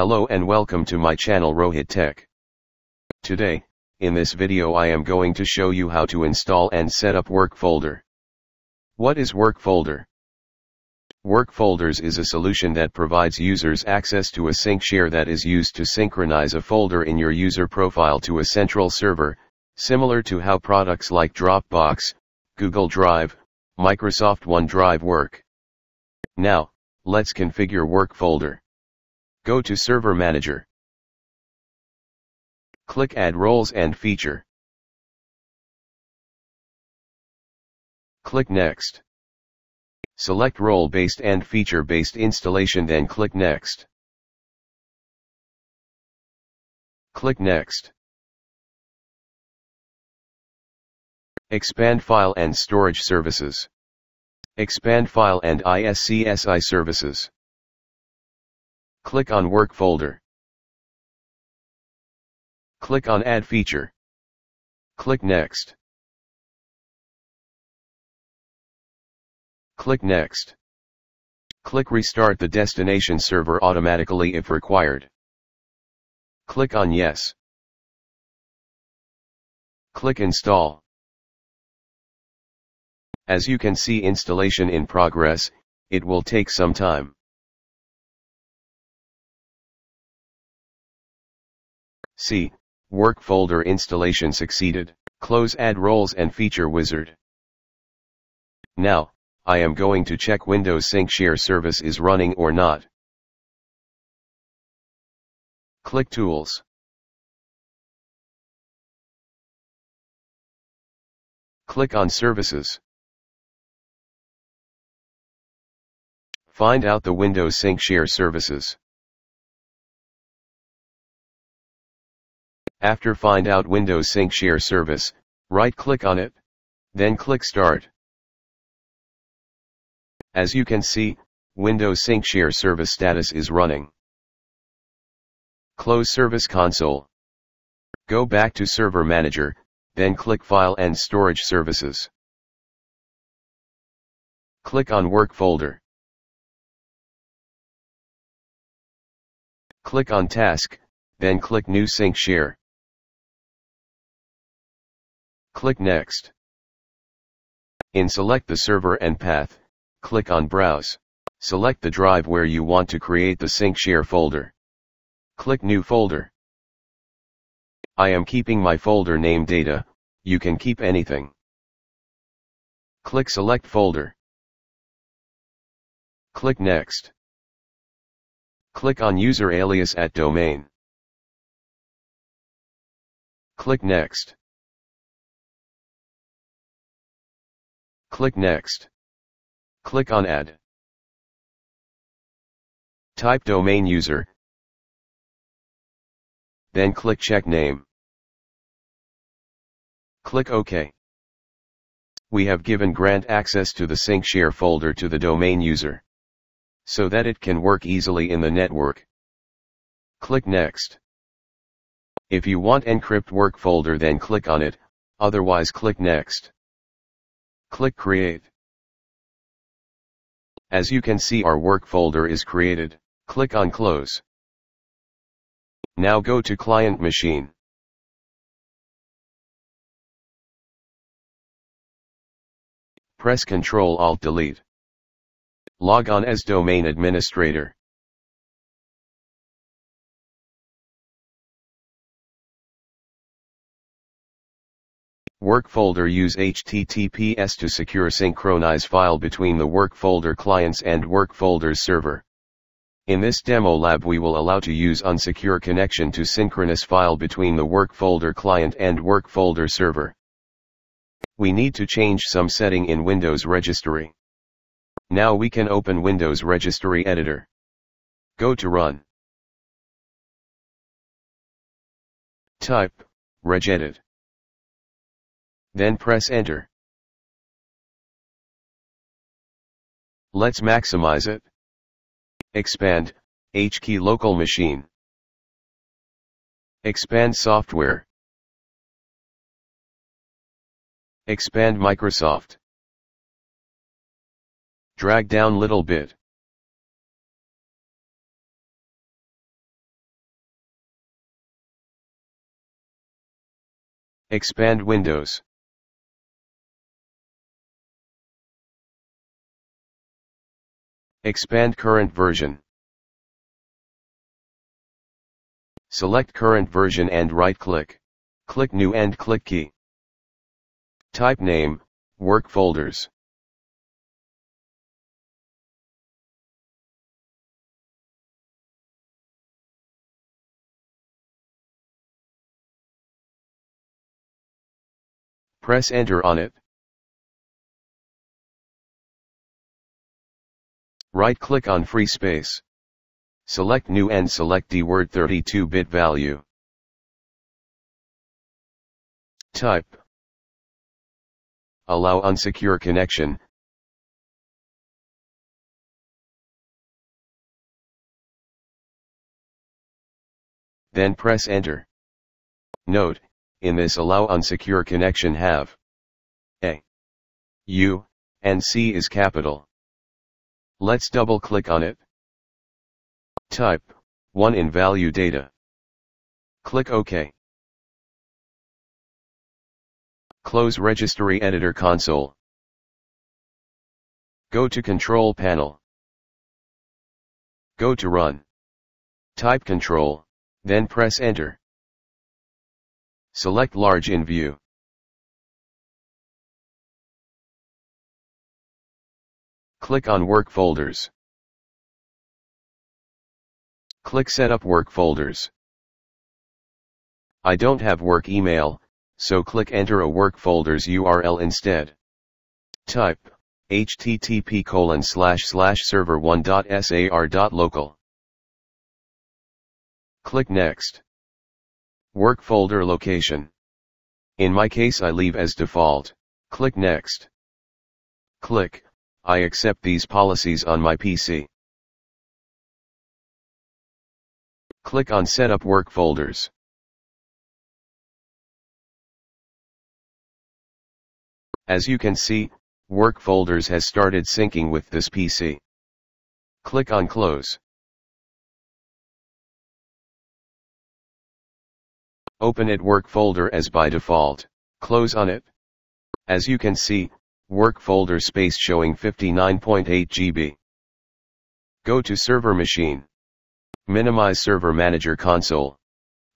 Hello and welcome to my channel Rohit Tech. Today, in this video I am going to show you how to install and set up Work Folder. What is Work Folder? Work Folders is a solution that provides users access to a sync share that is used to synchronize a folder in your user profile to a central server, similar to how products like Dropbox, Google Drive, Microsoft OneDrive work. Now, let's configure Work Folder. Go to Server Manager. Click Add Roles and Feature. Click Next. Select Role-Based and Feature-Based Installation, then click Next. Click Next. Expand File and Storage Services. Expand File and ISCSI Services. Click on Work Folder. Click on Add Feature. Click Next. Click Next. Click Restart the destination server automatically if required. Click on Yes. Click Install. As you can see, installation in progress, it will take some time. See, Work Folder installation succeeded. Close Add Roles and Feature Wizard. Now, I am going to check Windows Sync Share service is running or not. Click Tools. Click on Services. Find out the Windows Sync Share services. After find out Windows Sync Share service, right-click on it, then click Start. As you can see, Windows Sync Share service status is running. Close Service Console. Go back to Server Manager, then click File and Storage Services. Click on Work Folder. Click on Task, then click New Sync Share. Click Next. In select the server and path, click on Browse. Select the drive where you want to create the sync share folder. Click New Folder. I am keeping my folder name data, you can keep anything. Click Select Folder. Click Next. Click on User Alias at Domain. Click Next. Click Next. Click on Add. Type Domain User. Then click Check Name. Click OK. We have given grant access to the sync share folder to the domain user, so that it can work easily in the network. Click Next. If you want encrypt Work Folder, then click on it, otherwise click Next. Click Create. As you can see, our Work Folder is created. Click on Close. Now go to Client Machine. Press Ctrl Alt Delete. Log on as domain administrator. Work Folder use HTTPS to secure synchronize file between the Work Folder clients and Work Folder's server. In this demo lab we will allow to use unsecure connection to synchronous file between the Work Folder client and Work Folder server. We need to change some setting in Windows Registry. Now we can open Windows Registry Editor. Go to Run. Type regedit. Then press Enter. Let's maximize it. Expand HKEY LOCAL MACHINE. Expand Software. Expand Microsoft. Drag down little bit. Expand Windows. Expand current version. Select current version and right-click. Click New and click Key. Type name, Work Folders. Press Enter on it. Right-click on free space. Select New and select Dword 32-bit value. Type. Allow unsecure connection. Then press Enter. Note, in this allow unsecure connection have A, U, and C is capital. Let's double click on it. Type 1 in value data. Click OK. Close registry editor console. Go to control panel. Go to run. Type control, then press enter. Select large in view. Click on Work Folders. Click Setup Work Folders. I don't have work email, so click Enter a Work Folders URL instead. Type http://server1.sar.local. Click Next. Work folder location. In my case I leave as default. Click Next. Click, I accept these policies on my PC. Click on Setup Work Folders. As you can see, Work Folders has started syncing with this PC. Click on Close. Open it work folder as by default, close on it. As you can see, work folder space showing 59.8 GB. Go to server machine. Minimize Server Manager console.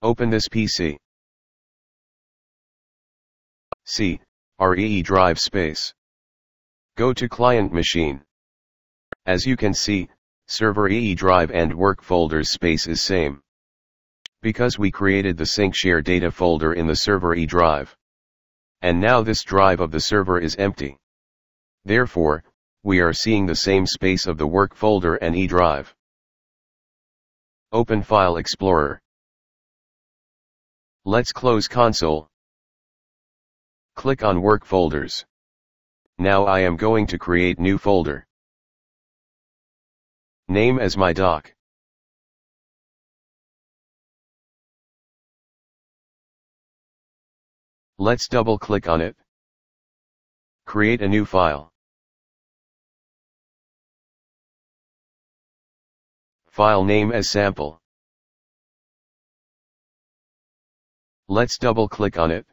Open this PC. C, REE drive space. Go to client machine. As you can see, server EE drive and work folders space is same. Because we created the sync share data folder in the server E drive. And now this drive of the server is empty. Therefore, we are seeing the same space of the work folder and E drive. Open File Explorer. Let's close console. Click on Work Folders. Now I am going to create new folder. Name as my doc. Let's double-click on it. Create a new file. File name as sample. Let's double-click on it.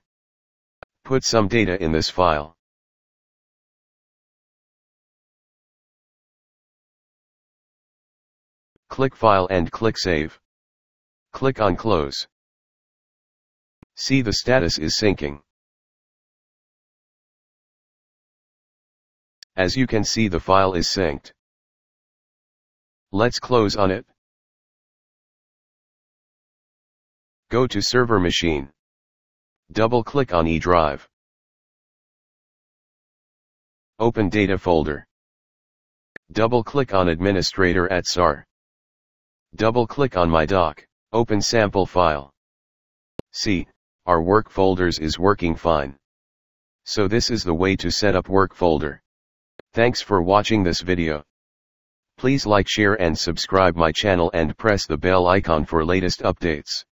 Put some data in this file. Click File and click Save. Click on Close. See the status is syncing. As you can see the file is synced. Let's close on it. Go to server machine. Double click on E drive. Open data folder. Double click on administrator at SAR. Double click on my doc. Open sample file. See, our work folders is working fine. So this is the way to set up work folder. Thanks for watching this video. Please like, share and subscribe my channel and press the bell icon for latest updates.